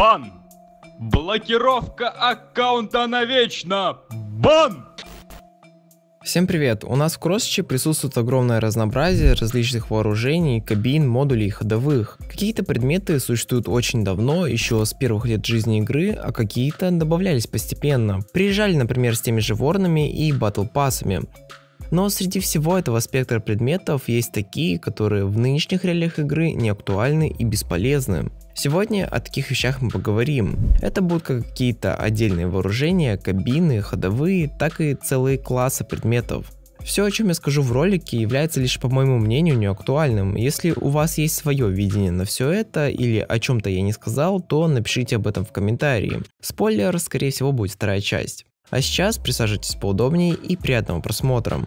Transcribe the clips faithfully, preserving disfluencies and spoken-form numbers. Бан! Блокировка аккаунта навечно! Бан! Всем привет! У нас в CrossChai присутствует огромное разнообразие различных вооружений, кабин, модулей и ходовых. Какие-то предметы существуют очень давно, еще с первых лет жизни игры, а какие-то добавлялись постепенно. Приезжали, например, с теми же ворнами и батл-пассами. Но среди всего этого спектра предметов есть такие, которые в нынешних реалиях игры не актуальны и бесполезны. Сегодня о таких вещах мы поговорим. Это будут как какие-то отдельные вооружения, кабины, ходовые, так и целые классы предметов. Все, о чем я скажу в ролике, является лишь, по моему мнению, неактуальным. Если у вас есть свое видение на все это или о чем-то я не сказал, то напишите об этом в комментарии. Спойлер, скорее всего, будет вторая часть. А сейчас присаживайтесь поудобнее и приятного просмотра.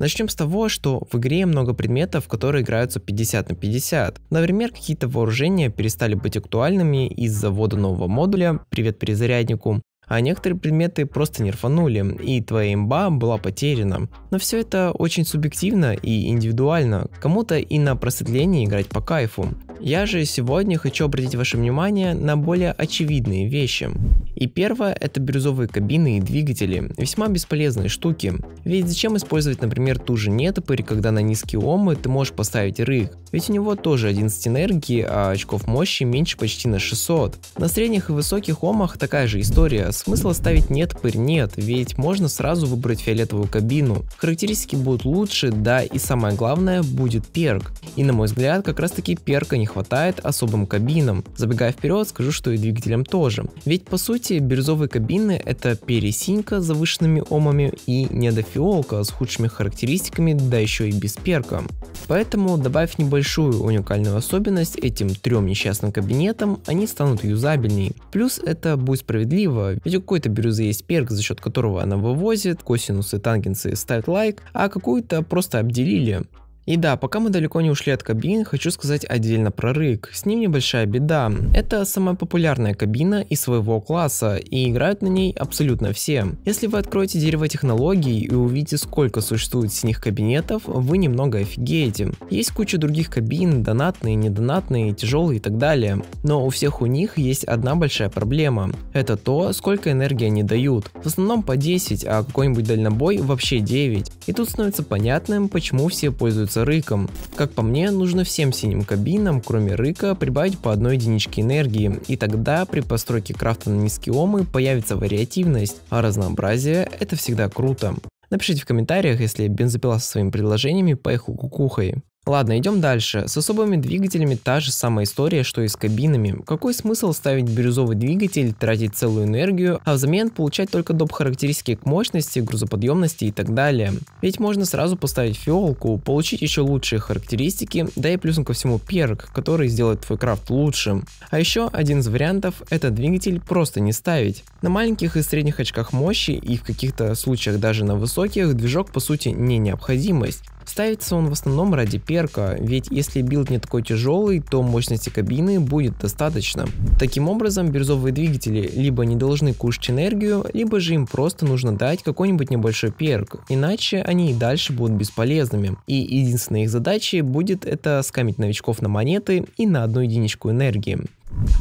Начнем с того, что в игре много предметов, которые играются пятьдесят на пятьдесят. Например, какие-то вооружения перестали быть актуальными из-за ввода нового модуля, привет перезаряднику, а некоторые предметы просто не рфанули, и твоя имба была потеряна. Но все это очень субъективно и индивидуально, кому-то и на просветление играть по кайфу. Я же сегодня хочу обратить ваше внимание на более очевидные вещи. И первое — это бирюзовые кабины и двигатели, весьма бесполезные штуки. Ведь зачем использовать, например, ту же нетопырь, когда на низкие омы ты можешь поставить рык, ведь у него тоже одиннадцать энергии, а очков мощи меньше почти на шестьсот. На средних и высоких омах такая же история. Смысла ставить нетопырь нет, ведь можно сразу выбрать фиолетовую кабину. Характеристики будут лучше, да и самое главное будет перк. И на мой взгляд, как раз таки перка не хватает особым кабинам. Забегая вперед, скажу, что и двигателям тоже. Ведь по сути бирюзовые кабины — это пересинька с завышенными омами и недофиолка с худшими характеристиками, да еще и без перка. Поэтому добавив небольшую уникальную особенность этим трем несчастным кабинетам, они станут юзабельней. Плюс это будет справедливо, ведь у какой-то бирюзы есть перк, за счет которого она вывозит, косинусы, тангенсы ставят лайк, а какую-то просто обделили. И да, пока мы далеко не ушли от кабин, хочу сказать отдельно про рык. С ним небольшая беда. Это самая популярная кабина из своего класса, и играют на ней абсолютно все. Если вы откроете дерево технологий и увидите, сколько существует синих кабинетов, вы немного офигеете. Есть куча других кабин, донатные, недонатные, тяжелые и так далее. Но у всех у них есть одна большая проблема. Это то, сколько энергии они дают. В основном по десять, а какой-нибудь дальнобой вообще девять. И тут становится понятным, почему все пользуются рыком. Как по мне, нужно всем синим кабинам, кроме рыка, прибавить по одной единичке энергии, и тогда при постройке крафта на низкие омы появится вариативность, а разнообразие — это всегда круто. Напишите в комментариях, если бензопила со своими предложениями поехал кукухой. Ладно, идем дальше. С особыми двигателями та же самая история, что и с кабинами. Какой смысл ставить бирюзовый двигатель, тратить целую энергию, а взамен получать только доп. Характеристики к мощности, грузоподъемности и так далее? Ведь можно сразу поставить фиолку, получить еще лучшие характеристики, да и плюсом ко всему перк, который сделает твой крафт лучшим. А еще один из вариантов — это двигатель просто не ставить. На маленьких и средних очках мощи и в каких-то случаях даже на высоких движок по сути не необходимость. Ставится он в основном ради перка, ведь если билд не такой тяжелый, то мощности кабины будет достаточно. Таким образом, бирюзовые двигатели либо не должны кушать энергию, либо же им просто нужно дать какой-нибудь небольшой перк, иначе они и дальше будут бесполезными. И единственной их задачей будет это скамить новичков на монеты и на одну единичку энергии.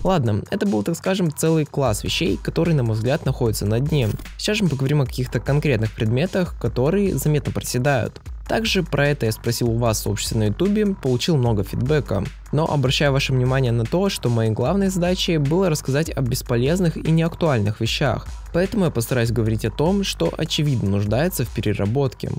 Ладно, это был, так скажем, целый класс вещей, которые, на мой взгляд, находятся на дне. Сейчас же мы поговорим о каких-то конкретных предметах, которые заметно проседают. Также про это я спросил у вас в сообществе на ютубе, получил много фидбэка. Но обращаю ваше внимание на то, что моей главной задачей было рассказать о бесполезных и неактуальных вещах, поэтому я постараюсь говорить о том, что очевидно нуждается в переработке.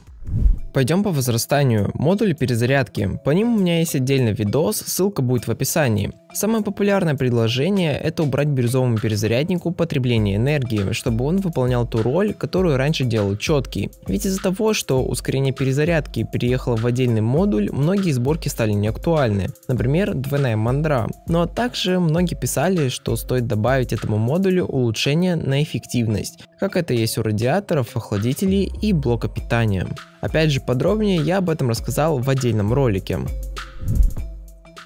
Пойдем по возрастанию. Модули перезарядки. По ним у меня есть отдельный видос, ссылка будет в описании. Самое популярное предложение — это убрать бирюзовому перезаряднику потребление энергии, чтобы он выполнял ту роль, которую раньше делал четкий. Ведь из-за того, что ускорение перезарядки переехало в отдельный модуль, многие сборки стали неактуальны. Например, двойная мандра. Но также многие писали, что стоит добавить этому модулю улучшение на эффективность, как это есть у радиаторов, охладителей и блока питания. Опять же, подробнее я об этом рассказал в отдельном ролике.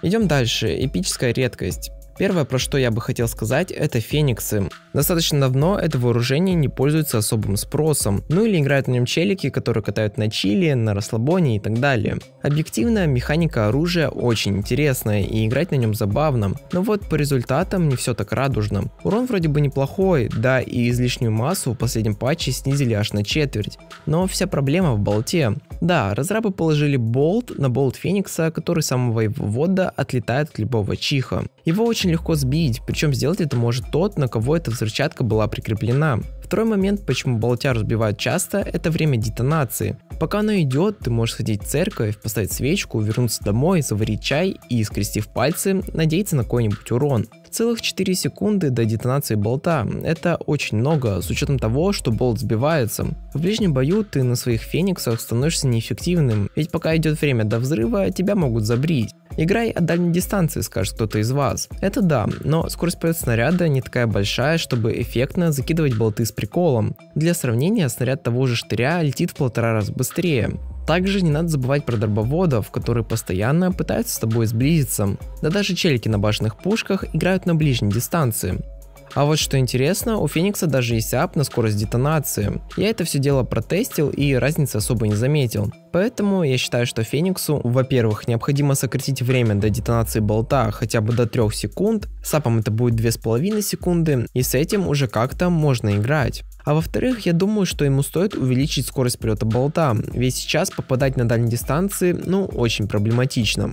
Идем дальше. Эпическая редкость. Первое, про что я бы хотел сказать, это фениксы. Достаточно давно это вооружение не пользуется особым спросом, ну или играют на нем челики, которые катают на чиле, на расслабоне и так далее. Объективно, механика оружия очень интересная и играть на нем забавно, но вот по результатам не все так радужно. Урон вроде бы неплохой, да и излишнюю массу в последнем патче снизили аж на четверть, но вся проблема в болте. Да, разрабы положили болт на болт феникса, который с самого его ввода отлетает от любого чиха. Его очень легко сбить, причем сделать это может тот, на кого эта взрывчатка была прикреплена. Второй момент, почему болтяру сбивают часто, это время детонации. Пока оно идет, ты можешь сходить в церковь, поставить свечку, вернуться домой, заварить чай и, скрестив пальцы, надеяться на какой-нибудь урон. Целых четыре секунды до детонации болта, это очень много, с учетом того, что болт сбивается. В ближнем бою ты на своих фениксах становишься неэффективным, ведь пока идет время до взрыва, тебя могут забрить. Играй от дальней дистанции, скажет кто-то из вас. Это да, но скорость полета снаряда не такая большая, чтобы эффектно закидывать болты с приколом. Для сравнения, снаряд того же штыря летит в полтора раза быстрее. Также не надо забывать про дробоводов, которые постоянно пытаются с тобой сблизиться. Да даже челики на башенных пушках играют на ближней дистанции. А вот что интересно, у Феникса даже есть ап на скорость детонации. Я это все дело протестил и разницы особо не заметил. Поэтому я считаю, что Фениксу, во-первых, необходимо сократить время до детонации болта хотя бы до трёх секунд, с апом это будет две с половиной секунды, и с этим уже как-то можно играть. А во-вторых, я думаю, что ему стоит увеличить скорость полета болта, ведь сейчас попадать на дальние дистанции, ну, очень проблематично.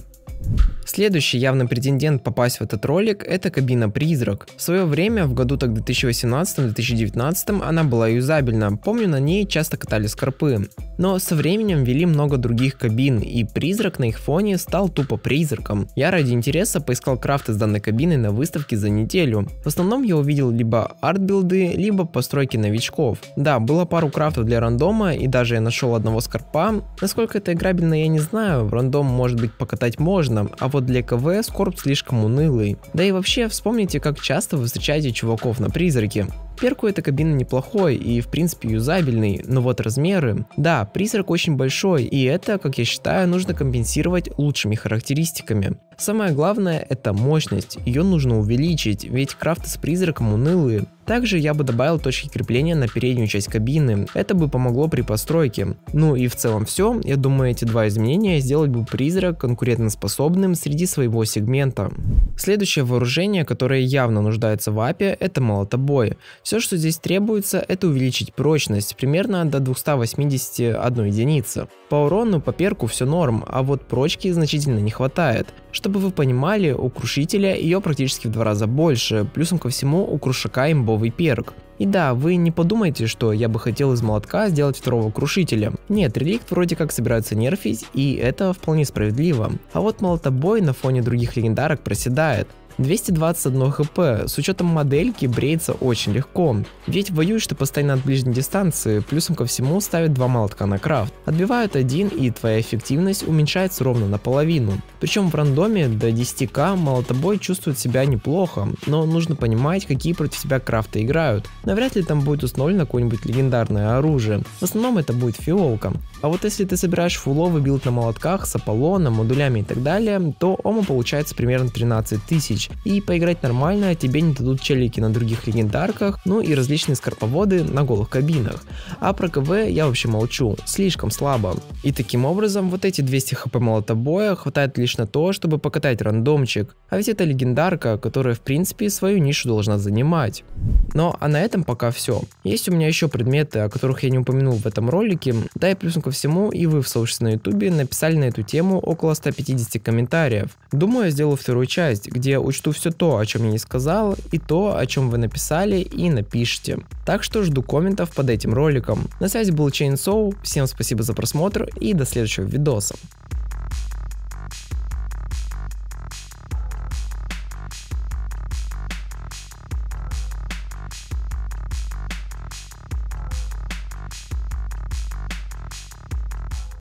Следующий явный претендент попасть в этот ролик — это кабина Призрак. В свое время, в году так две тысячи восемнадцатом — две тысячи девятнадцатом, она была юзабельна, помню, на ней часто катали скорпы. Но со временем ввели много других кабин, и Призрак на их фоне стал тупо призраком. Я ради интереса поискал крафты с данной кабиной на выставке за неделю. В основном я увидел либо арт-билды, либо постройки новичков. Да, было пару крафтов для рандома, и даже я нашел одного скорпа. Насколько это играбельно, я не знаю, в рандом может быть покатать можно, а вот для КВ скорб слишком унылый. Да и вообще, вспомните, как часто вы встречаете чуваков на призраке. Перку эта кабина неплохой и в принципе юзабельный, но вот размеры. Да, призрак очень большой, и это, как я считаю, нужно компенсировать лучшими характеристиками. Самое главное — это мощность, ее нужно увеличить, ведь крафты с призраком унылые. Также я бы добавил точки крепления на переднюю часть кабины, это бы помогло при постройке. Ну и в целом все, я думаю, эти два изменения сделать бы призрак конкурентоспособным среди своего сегмента. Следующее вооружение, которое явно нуждается в апе, это молотобой. Все, что здесь требуется, это увеличить прочность, примерно до двухсот восьмидесяти одной единицы. По урону, по перку все норм, а вот прочки значительно не хватает. Чтобы вы понимали, у Крушителя ее практически в два раза больше, плюсом ко всему у Крушака имбовый перк. И да, вы не подумайте, что я бы хотел из молотка сделать второго Крушителя. Нет, реликт вроде как собираются нерфить, и это вполне справедливо. А вот молотобой на фоне других легендарок проседает. двести двадцать одно хп, с учетом модельки бреется очень легко, ведь воюешь ты постоянно от ближней дистанции, плюсом ко всему ставят два молотка на крафт, отбивают один и твоя эффективность уменьшается ровно наполовину. Причем в рандоме до десяти тысяч молотобой чувствует себя неплохо, но нужно понимать, какие против тебя крафты играют, навряд ли там будет установлено какое-нибудь легендарное оружие, в основном это будет фиолка. А вот если ты собираешь фуловый билд на молотках с Аполлоном, модулями и так далее, то ому получается примерно тринадцать тысяч. И поиграть нормально тебе не дадут челики на других легендарках, ну и различные скорповоды на голых кабинах. А про КВ я вообще молчу, слишком слабо. И таким образом вот эти двести хп молотобоя хватает лишь на то, чтобы покатать рандомчик. А ведь это легендарка, которая в принципе свою нишу должна занимать. Но а на этом пока все. Есть у меня еще предметы, о которых я не упомянул в этом ролике, да и плюсом ко всему и вы в сообществе на ютубе написали на эту тему около ста пятидесяти комментариев. Думаю, я сделаю вторую часть, где учту все то, о чем я не сказал, и то, о чем вы написали и напишите. Так что жду комментов под этим роликом. На связи был CHAINSAW, всем спасибо за просмотр и до следующего видоса.